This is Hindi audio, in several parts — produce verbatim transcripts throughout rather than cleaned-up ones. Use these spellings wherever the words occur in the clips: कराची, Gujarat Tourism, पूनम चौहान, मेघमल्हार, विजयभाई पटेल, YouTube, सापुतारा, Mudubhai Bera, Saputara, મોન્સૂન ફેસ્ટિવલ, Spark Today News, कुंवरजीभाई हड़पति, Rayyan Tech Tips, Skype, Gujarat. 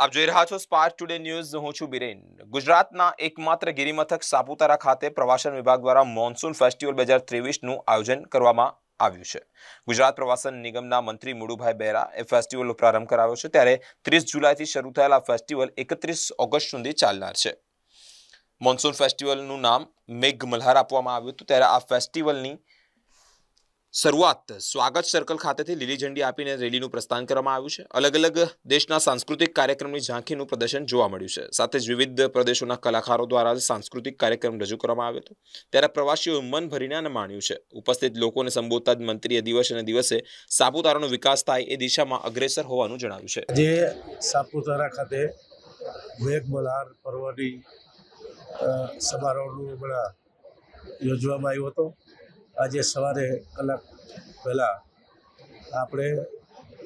आप જોઈ રહ્યા છો સ્પાર્ક ટુડે ન્યૂઝ, હું છું બિરેન। ગુજરાતના એકમાત્ર ગિરિમથક સાપુતારા ખાતે પ્રવાસન વિભાગ દ્વારા મોન્સૂન ફેસ્ટિવલ બે હજાર ત્રેવીસ નું આયોજન કરવામાં આવ્યું છે। ગુજરાત પ્રવાસન નિગમના મંત્રી મુડુભાઈ બેરા એ ફેસ્ટિવલનો પ્રારંભ કરાવ્યો છે, ત્યારે ત્રીસ જુલાઈથી શરૂ થયેલા ફેસ્ટિવલ એકત્રીસ ઓગસ્ટ સુધી ચાલનાર છે। મોન્સૂન ફેસ્ટિવલનું નામ મેઘમલ્હાર આપવામાં આવ્યું હતું, ત્યારે આ ફેસ્ટિવલની शुरुआत स्वागत सर्कल खाते थी लीली झंडी आपी रेली प्रस्थान करवामां आव्युं छे। अलग अलग देश सांस्कृतिक कार्यक्रम की झांकी प्रदर्शन जोवा मळ्युं छे। साथ ज विविध प्रदेशों कलाकारों द्वारा सांस्कृतिक कार्यक्रम रजू करवामां आव्यो हतो, त्यारे प्रवासीओ मन भरीने माण्युं छे। उपस्थित लोकोने संबोधता ज मंत्रीए दिवसेने दिवसे सापुतारानो विकास थाय ए दिशामां अग्रेसर होवानुं जणाव्युं छे। जे सापुतारा खाते मेघमल्हार पर्वनी समारोहनुं हमणां योजवामां आव्यो हतो। आज सवारे कलाक पहला आपणे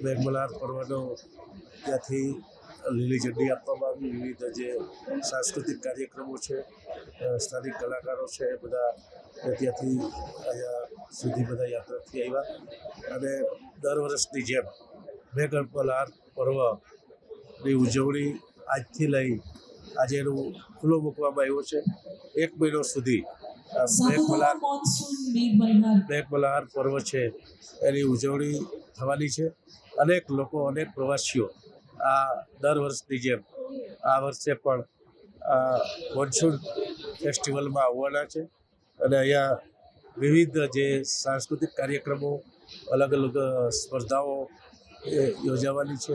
मेघमल्हार पर्वनो त्याथी लीली झंडी आपवामां आवी। विविध जे सांस्कृतिक कार्यक्रमों है, स्थानिक कलाकारों से बधा त्याथी आया सुधी बधा यात्रा थी आव्या अने दर वर्षनी जेम मेघमल्हार पर्वनी उजवणी आजथी लई आजे एनो खुल्लो मूकवामां आव्यो छे। एक महीनो सुधी मेघमल्हार पर्व है एनी उजवणी थवानी छे। अनेक लोको अनेक प्रवासीओ आ दर वर्षनी जेम आ वर्षे पण मोन्सून फेस्टिवल में आववाना छे अने अहींया विविध जे सांस्कृतिक कार्यक्रमों अलग अलग स्पर्धाओं योजावानी छे।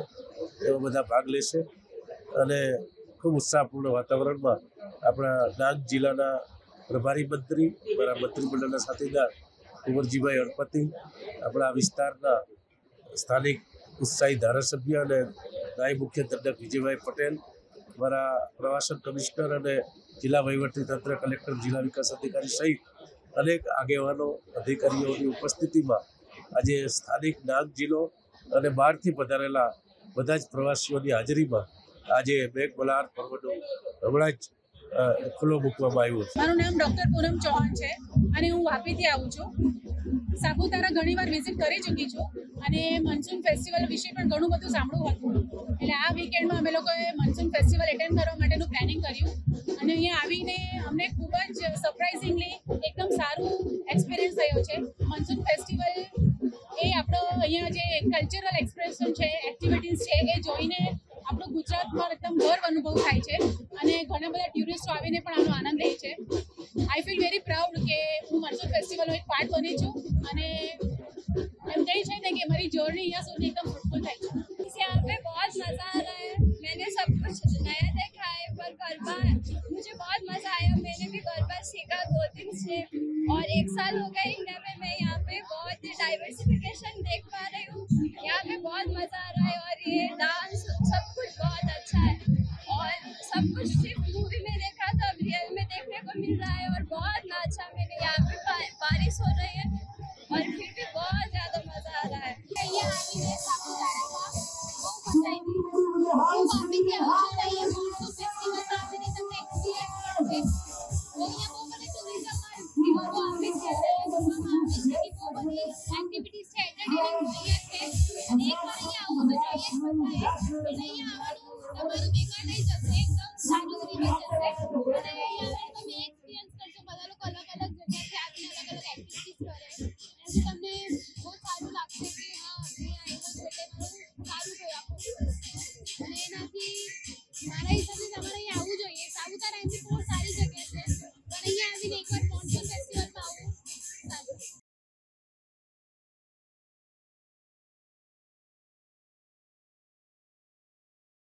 एवा बधा भाग लेशे अने खूब उत्साहपूर्ण वातावरण में आपणा ડાંગ जिल्लाना प्रभारी मंत्री मारा मंत्रिमंडल साथीदार कुंवरजीभाई हड़पति अपना विस्तारना स्थानिक उत्साही धारासभ्य अने नायब मुख्य दंडक विजयभाई पटेल मारा प्रवासन कमिश्नर अने जिला वहीवटी तंत्र कलेक्टर जिला विकास अधिकारी सहित अनेक आगेवानो अधिकारीओनी उपस्थिति में आज स्थानिक डांग जिलो अने बहारथी पधारेला बधा ज प्रवासीओनी हाजरी में आज मेघमल्हार पर्वनो हमणां ज खुलो मुकवामां आव्यो। मारुं नाम डॉक्टर पूनम चौहान छे अने हूँ वापी थी आऊँ छूँ। सापुतारा घणी वार विजिट करी चूकी छूँ अने मनसून फेस्टिवल विषे पण घणुं बधुं सांभळ्युं हतुं, एटले आ वीकेंड में अमे लोकोए मनसून फेस्टिवल एटेन्ड करवा माटेनुं प्लेनिंग कर्युं अने अहींया आवीने अमने खूब ज सरप्राइजिंगली एकदम सारू एक्सपीरियंस थयो छे। मनसून फेस्टिवल ए आपणो अहींया जे कल्चरल एक्सप्रेशन छे, एक्टिविटीज छे ए जोईने आपणो गुजरात पर एकदम गर्व अनुभव थाय छे अने घणा बधा टूरिस्टो आवीने पण आनो आनंद લે છે। आई फील वेरी प्राउड के हूँ मनसून फेस्टिवलનો एक पार्ट बनी छूँ अने एम कही छे ने कि मारी जर्नी यहाँ सुधी एकदम फ्रूटफुल थाई छे। इसे यहाँ पे बहुत मज़ा आ रहा है, मैंने सब कुछ नया देखा है पर गरबा मुझे बहुत मज़ा आया। मैंने भी गरबा सीखा दो दिन से और एक साल हो गया इंडिया में। मैं यहाँ पे बहुत ही डाइवर्सिफिकेशन देख पा रही हूँ, यहाँ पे बहुत मज़ा आ रहा है और ये डांस सब कुछ बहुत अच्छा है और सब कुछ सिर्फ मूवी में देखा था अब रियल में देखने को मिल रहा है और बहुत अच्छा। मेरे यहाँ पे बारिश हो रही है और फिर भी बहुत ज़्यादा मज़ा आ रहा है। एक्टिविटीज है एक बार यहाँ बताइए बताइए हमारे हमारे बेकार नहीं चलते।